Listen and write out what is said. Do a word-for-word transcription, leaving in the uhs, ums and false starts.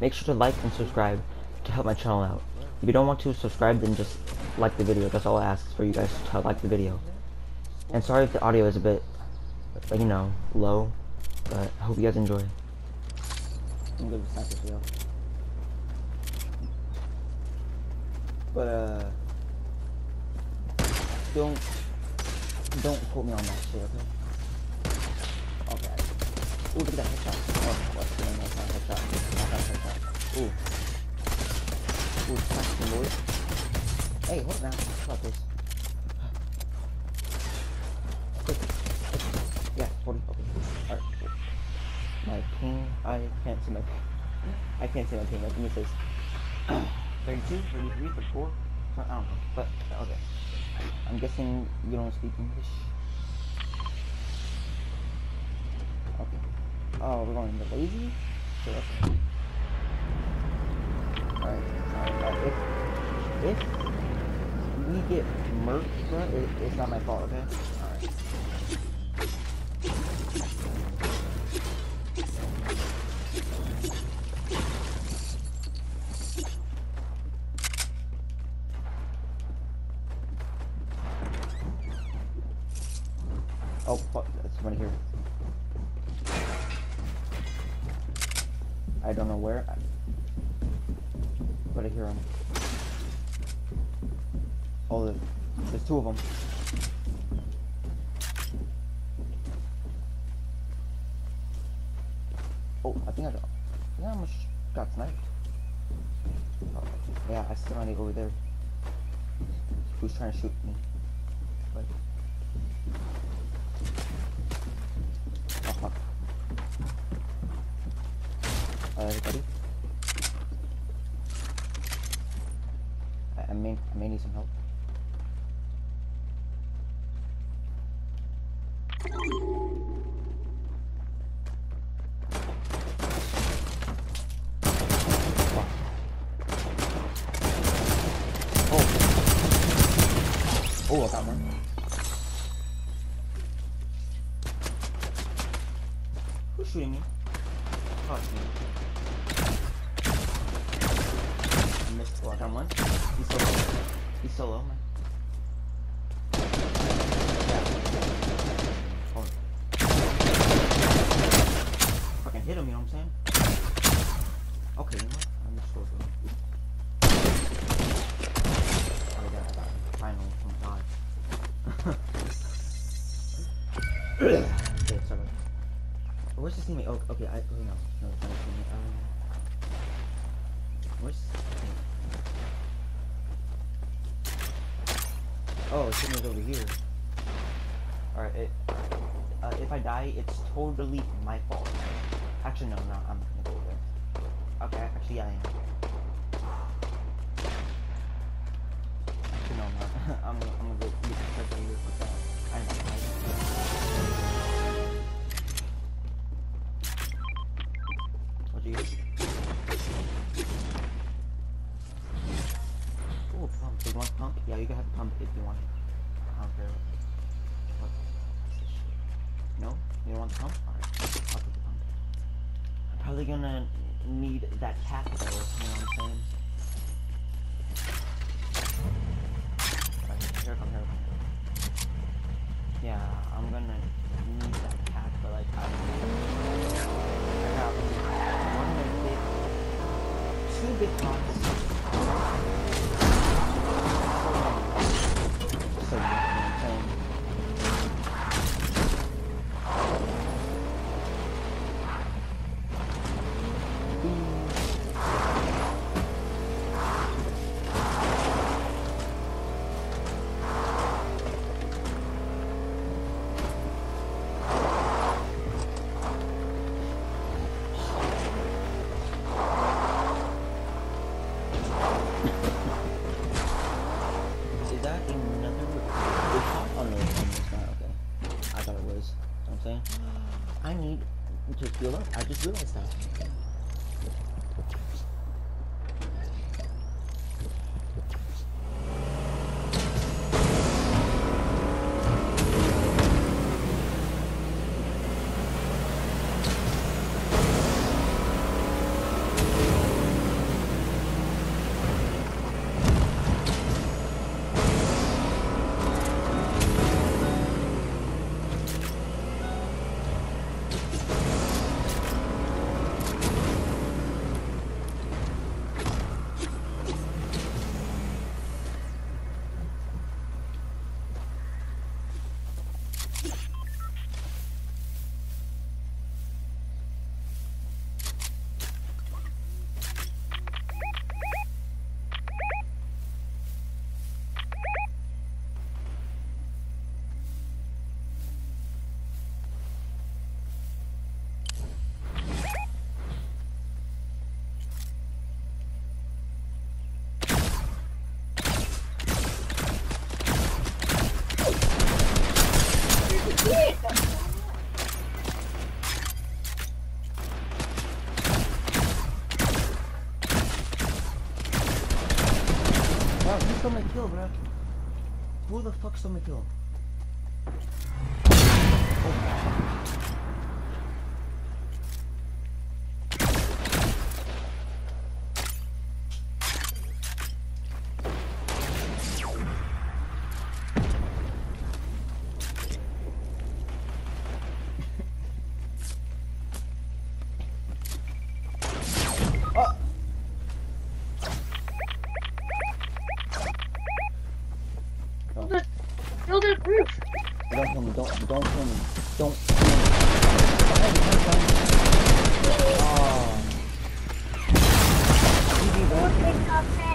Make sure to like and subscribe to help my channel out. If you don't want to subscribe, then just like the video. That's all I ask, for you guys to like the video. And sorry if the audio is a bit, you know, low, but I hope you guys enjoy. I'm good with that video. But uh, don't don't quote me on that shit, okay? Okay. Ooh, look at that headshot. Oh, what's going on? That's not headshot. That's not headshot. Ooh. Ooh, that's Lord. Hey, hold on. How about this? Quick. Yeah, forty. Okay. Alright. My ping. I can't see my ping. I can't see my ping. My ping says thirty-two, thirty-three, thirty-four. I don't know. But, okay. I'm guessing you don't speak English. Okay. Oh, we're going to lazy? Sure, okay. Alright, alright, if, if we get murked, it, it's not my fault, okay? Alright. Oh, fuck, that's somebody here. I don't know where, but I hear them. Oh, there's, there's two of them. Oh, I think I got, I almost got sniped. Oh, yeah, I still need over there. Who's trying to shoot me? But, Uh, everybody. I, I may I may need some help. Oh. Oh, I got one. Who's shooting me? Oh, it's me. Oh, I got one. He's solo. He's solo, man. Oh. Fucking hit him, you know what I'm saying? Okay, you know what? I'm just solo. Oh, I got, I got him. Finally, I'm gonna die. Okay, sorry. Where's this teammate? Oh, okay, I. Oh, no. No, it's not a teammate. Um. Where's this teammate? Oh, someone's over here. Alright, it, uh, if I die, it's totally my fault. Actually, no, no, I'm not gonna go over there. Okay, actually, yeah, I am. Actually, no, I'm not. I'm, I'm gonna go get the stuff over here for that. I know. What'd you get? Pump. Do you want pump? Yeah, you can have a pump if you want it. I don't care. What? No? You don't want the pump? Alright. I'll take the pump. I'm probably gonna need that cap though, you know what I'm saying? Alright, here I come, here I come. Yeah, I'm gonna need that cap, but like, I don't know. I got one big, two big pumps. So, you know what I'm saying? Is that another? Oh no, it's not, okay. I thought it was. You know what I'm saying? I need to heal up. I just realized that. down. Who stole my kill, bro? Who the fuck stole my kill? Oh. Don't kill me. Don't kill me. Oh. G G, bro.